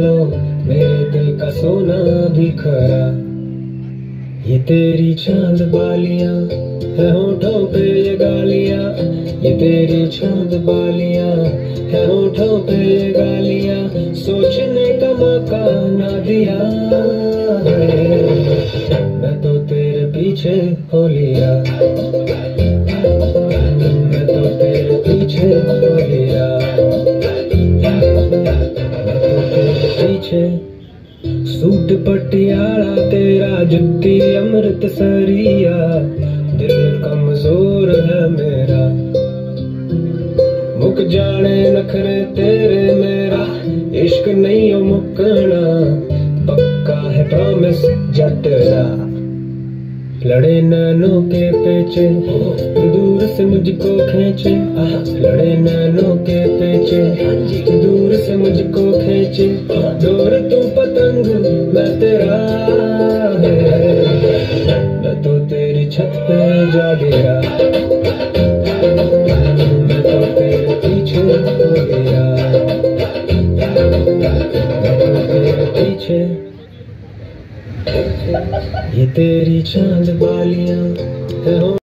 लो मेरे दिल का सोना भी खरा। ये तेरी चांद बालियां है होठों पे ये गालियां, ये तेरी चांद बालियां है होठों पे ये गालियां, सोचने का मौका ना दिया है, मैं तो तेरे पीछे हो लिया, मैं तो तेरे पीछे हो लिया, मैं तो तेरे पीछे। सूट पटियाला तेरा, जुत्ती अमृत सरिया, दिल कमजोर है मेरा, मुक जाने नखरे तेरे, मेरा इश्क नहीं हो मुकना, पक्का है प्रॉमिस जा तेरा। लड़े नैनों के पेचे दूर से मुझको खींचे, लड़े नैनों के पेचे दूर से मुझको खींचे, दूर तू पतंग मैं तेरा है, मैं तो तेरी छत पे जा गया, मैं तो तेरे पीछे हो गया, मैं तो तेरे पीछे। ये तेरी चांद बालियां है।